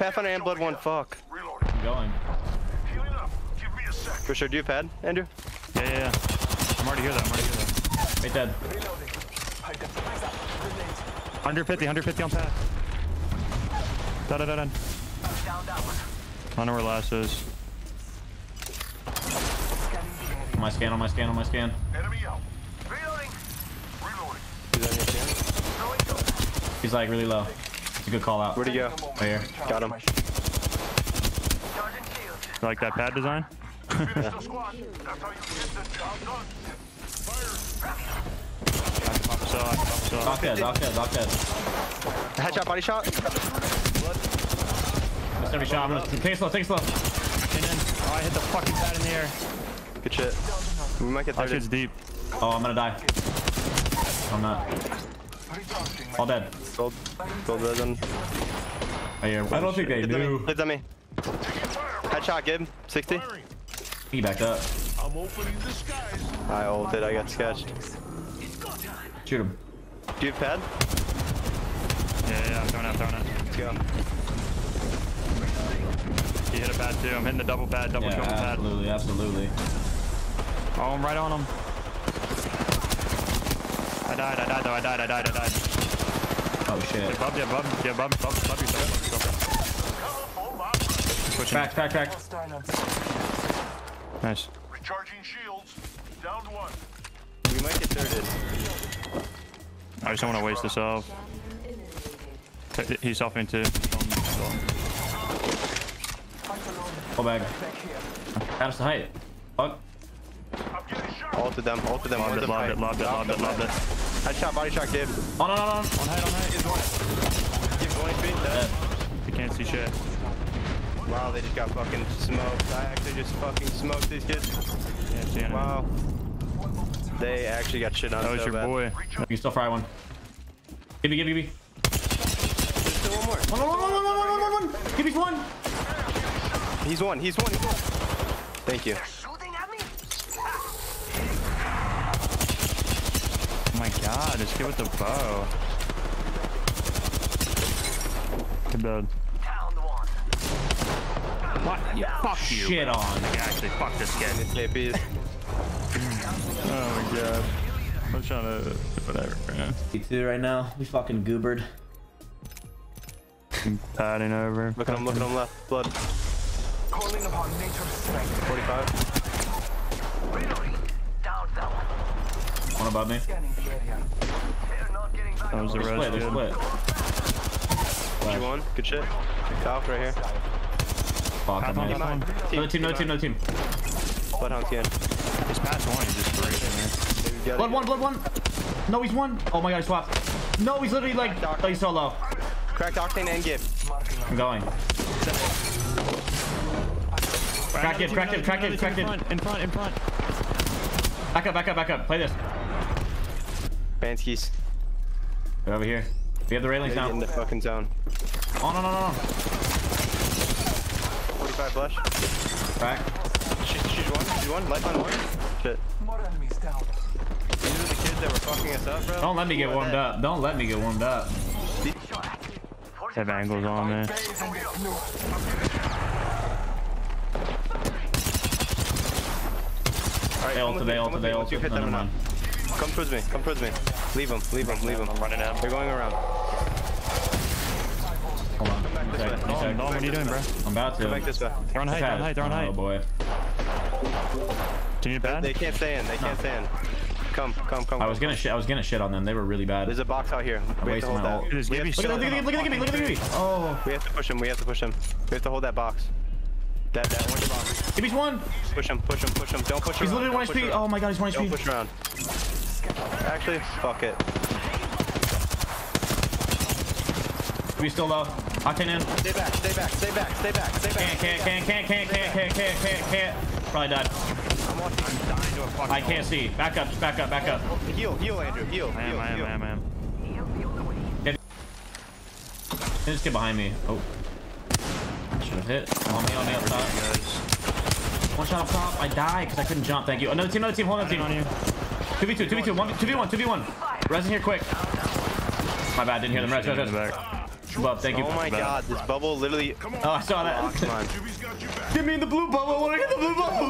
Pathfinder and Blood one, fuck. I'm going. For sure, do you pad, Andrew? Yeah. I'm already here though, Right dead. 150 on pad. Done. I don't know where last is. On my scan. Enemy out. Reloading. He's like really low. It's a good call out. Where'd he go? Right here. Got him. You like that pad design? Yeah. Dock dead. Headshot, body shot. That's every shot. I'm gonna take slow. Oh, I hit the fucking pad in the air. Good shit. We might get there. That shit's deep. Oh, I'm gonna die. I'm not. All dead. Gold resin. Oh, yeah. I don't think they do. Lift on me. Headshot, Gib. 60. He backed up. I'm opening the skies. I ulted. I got sketched. Shoot him. Do you have pad? Yeah, I'm throwing out. Let's go. He hit a pad too. I'm hitting the double pad, double pad. Absolutely. Oh, I'm right on him. I died. Oh shit. Yeah, bub. Back. Nice. Recharging shields. Down one. We might get thirded. I just don't want to waste this off. He's off into. Pull back. Out of sight. Fuck. All to them. Lobbed it. Headshot, body shot, Gib. On. On height. Gib's 1 feet. You can't see shit. Wow, they just got fucking smoked. I actually just fucking smoked these kids. Can't see anything. Wow. They actually got shit on. That was your boy. You can still fry one. Give me. There's still one more. One. Give me one. He's one. Thank you. Oh my god, just get with the bow. Good bud. What? Yeah, fuck you. Shit bro. On. Like, actually, fuck this kid. Oh my god. I'm trying to whatever, man. T2 right now. We fucking goobered. Padding over. Look at him left. Blood. 45. One above me. That was the res. Good. G1. Good shit. Top right here. Fuck, I'm out. No team. Bloodhound's in. His past one is just great, man. Blood one. No, he's one. Oh my god, he swapped. No, he's literally like. Oh, he's so low. Cracked Octane and Gib. I'm going. Crack it. In front. Back up. Play this. Banskis. They're over here. We have the railings now. In the fucking zone. Oh, no. 45 flush. Crack. She's one. Life on one. Shit. These are the kids that were fucking us up, bro. Don't let me get warmed up. Have angles on there. Alright, they ulted. Never mind. Come towards me. Leave them. I'm running out. They're going around. Hold on. No, what are you doing, bro? I'm about to. They're on height. Oh boy. Do you need a pad? They can't stay in. They can't stay in. Come. I was gonna shit on them. They were really bad. There's a box out here. We have to hold that. Look at me. Oh. We have to push him. We have to hold that box. That orange box. Give me one. Push him. Don't push him. He's literally 1 HP. Oh my god, he's 1 HP. Don't push around. Actually, fuck it. We still low. Octane in. Stay back. Can't. Probably died. I'm dying to a fucking I can't see. Back up. Heal, Andrew. Heal. Just get behind me. Oh. Should have hit. On me up top. One shot up top. I died because I couldn't jump. Thank you. Another team. Hold on, team. 2v2. 1v1. Resin here quick. My bad. Didn't hear them. Res. Bob, thank you. Oh my God, this bubble literally. Oh, I saw that. Get me in the blue bubble. I want to get the blue bubble.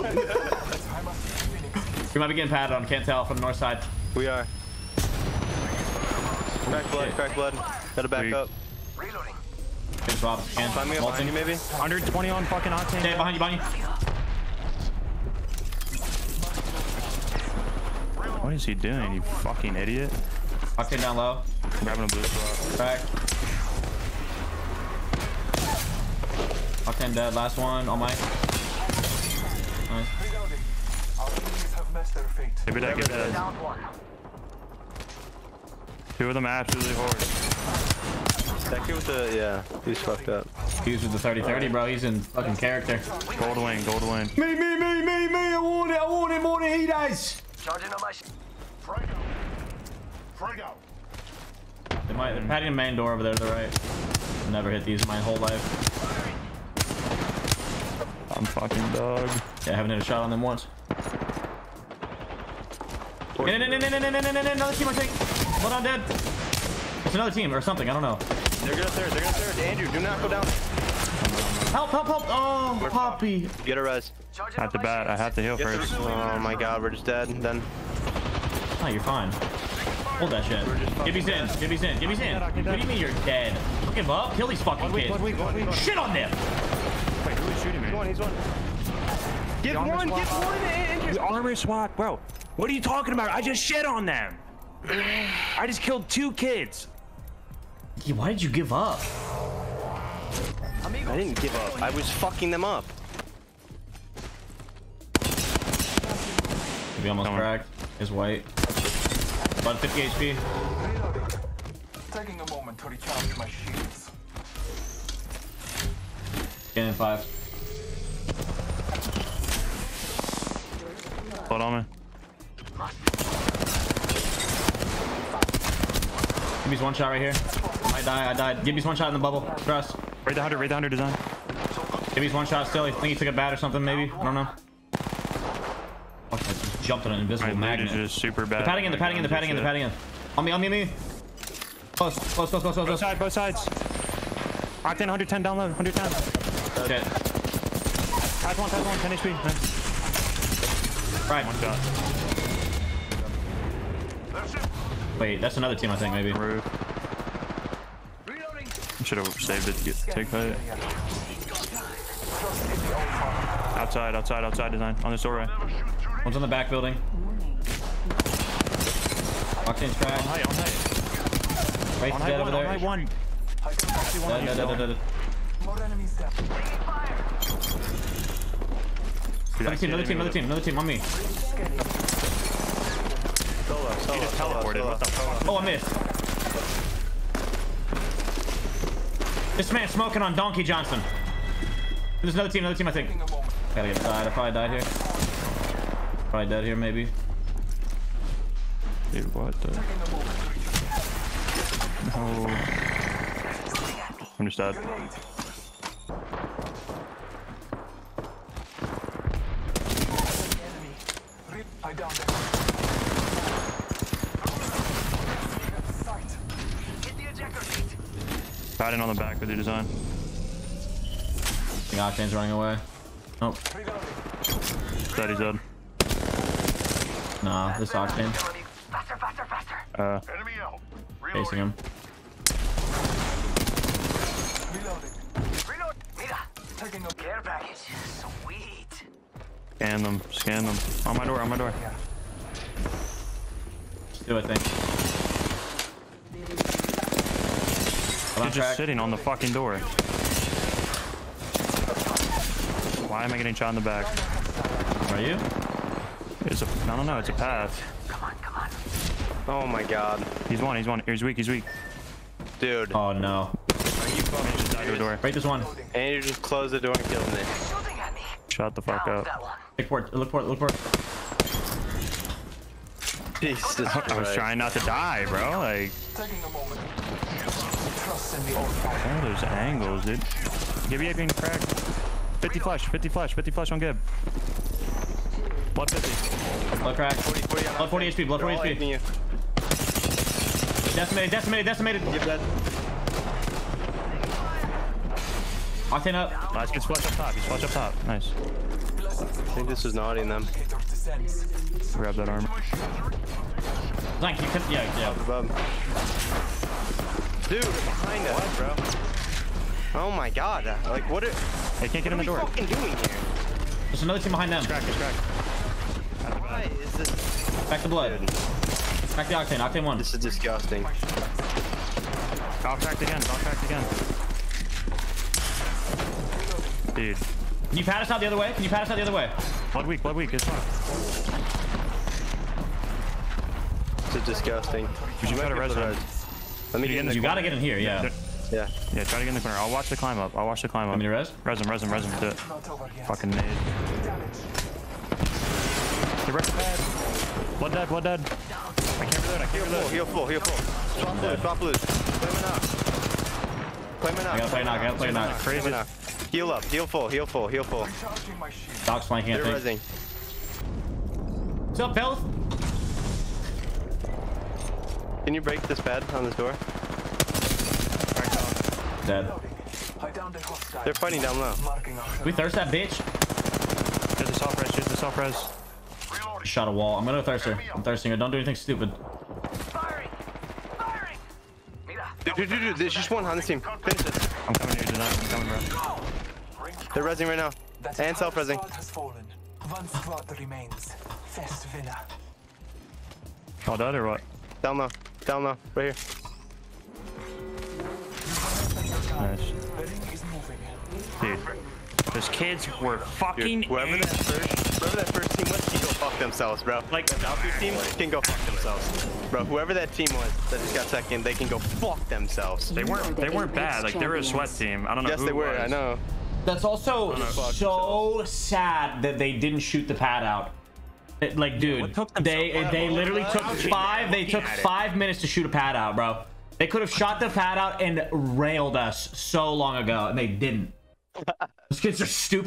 We might be getting padded on. Can't tell from the north side. We are. Back blood. Back blood. Gotta back up. Reloading. Good Bob. Can't find me behind you maybe. 120 on fucking Octane. Stay behind you, What is he doing? You fucking idiot. Octane down low. I'm grabbing a blue spot. Back. Octane dead. Last one. On Mike. Nice. Maybe that gets dead. Two of them absolutely horse. That kid with the, yeah, he's fucked up. He's with the 30-30, bro. He's in fucking character. Gold wing, gold wing. Me. I want him more than he dies. Charging on my shit. Frag out. Frag out. They're patting a main door over there to the right. I've never hit these in my whole life. I'm fucking dog. Yeah, I haven't hit a shot on them once. No, another team I think. Hold on, dead. It's another team or something. I don't know. They're good upstairs. They're good upstairs. Andrew, do not go down. Help, help, help. Oh, we're Poppy. Get a res. At the bat, I have to heal first. Oh my God, we're just dead. Then. Oh, you're fine. Hold that shit. Gibby's in. What do you mean you're dead? Don't give up. Kill these fucking kids. Shit on them. Wait, who is shooting me? He's one. Get one. The armor swap, bro. What are you talking about? I just shit on them. I just killed two kids. Yeah, why did you give up? I didn't give up. I was fucking them up. He almost cracked. He's white. About 50 HP. Taking a moment to recharge my shields. Getting 5. Hold on, man. Gibby's one shot right here. I died. Gibby's one shot in the bubble. Trust. Raid the hunter design. Gibby's one shot still. I think he took a bat or something, maybe. I don't know. Oh, I just jumped on an invisible magnet. Just super bad. The padding in. On me. Close. Both sides. Octane 110 down low. 110. Okay. Type one. 10 HP. Nice. Right. One shot. Wait, that's another team I think maybe. I should have saved it to get the take play. Outside design. On this doorway. One's on the back building. Octane's cracked. Right to dead over there. Dead. Another team on me. Solo. Oh, I missed. This man smoking on Donkey Johnson. There's another team I think. Gotta get died. I probably died here. Probably dead here maybe. Dude, what the? No. I'm just dead. Padding on the back with your design. The Octane's running away. Nope. Steady's dead. Nah, this Octane. Facing him. Scan them. On my door. Let's do it, I think. You're just sitting on the fucking door. Why am I getting shot in the back? Are you? I don't know. It's a path. Come on. Oh my God. He's one. He's weak. Dude. Oh no. Break this one. And you just close the door and kill me. Shut the fuck up. Look for it. Jesus. I was trying not to die, bro. Like. Oh, there's angles, dude. Gibby being cracked. 50 flush on Gib. Blood 50. Blood crack. Blood 40 HP. Decimated. Give that. Octane up. Nice, just watch up top. Just watch up top. Nice. I think this is nodding them. Grab that armor. Thank you. Yeah. Above. Dude, behind us, bro. Oh my god. Like, what are... Hey, can't get in the door. What are we fucking doing here? There's another team behind them. It's cracked. Why is this... Back the blood. Dude. Back the Octane. Octane one. This is disgusting. I'll crack again. Dude. Can you pat us out the other way? Blood weak. It's fine. This is disgusting. You better res res. Let me get in the corner. You gotta get in here, yeah. Yeah, try to get in the corner. I'll watch the climb up. Want me to res? Res him. Do it. Fucking nade. The rest of bad. Blood dead. I can't reload, Heal full. Drop loose. Claim it up. I gotta play knock. Crazy. Heal up. Heal full. Doc's flanking. They're resing. What's up, fellas? Can you break this pad on this door? Dead. They're fighting down low. We thirst that bitch. There's a soft res. Shot a wall. I'm gonna thirst her. I'm thirsting her. Don't do anything stupid. Firing. Dude. There's just one on this team. Finish it. I'm coming here tonight. Bro. They're resing right now. And self-resing. One squad remains. Fest Villa. All dead or what? Down low. Right here. Nice. Dude, those kids were fucking. Dude, whoever that first team was can go fuck themselves, bro. Like the Valkyrie team can go fuck themselves, bro. Whoever that team was that just got second, they can go fuck themselves. They weren't bad. Like they were a sweat team. I don't know. Yes, who they were. I know. That's also so sad that they didn't shoot the pad out. Like, dude, they literally took five. They took 5 minutes to shoot a pad out, bro. They could have shot the pad out and railed us so long ago, and they didn't. Those kids are stupid.